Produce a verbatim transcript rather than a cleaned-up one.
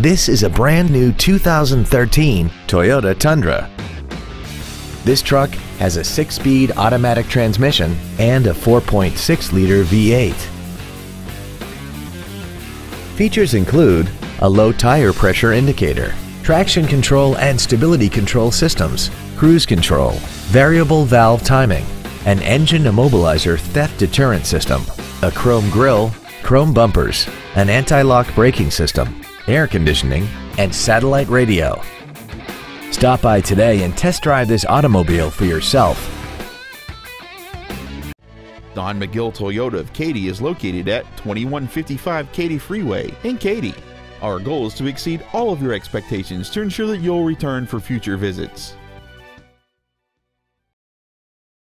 This is a brand new two thousand thirteen Toyota Tundra. This truck has a six-speed automatic transmission and a four point six liter V eight. Features include a low tire pressure indicator, traction control and stability control systems, cruise control, variable valve timing, an engine immobilizer theft deterrent system, a chrome grille, chrome bumpers, an anti-lock braking system, air conditioning, and satellite radio. Stop by today and test drive this automobile for yourself. Don McGill Toyota of Katy is located at twenty-one fifty-five Katy Freeway in Katy. Our goal is to exceed all of your expectations to ensure that you'll return for future visits.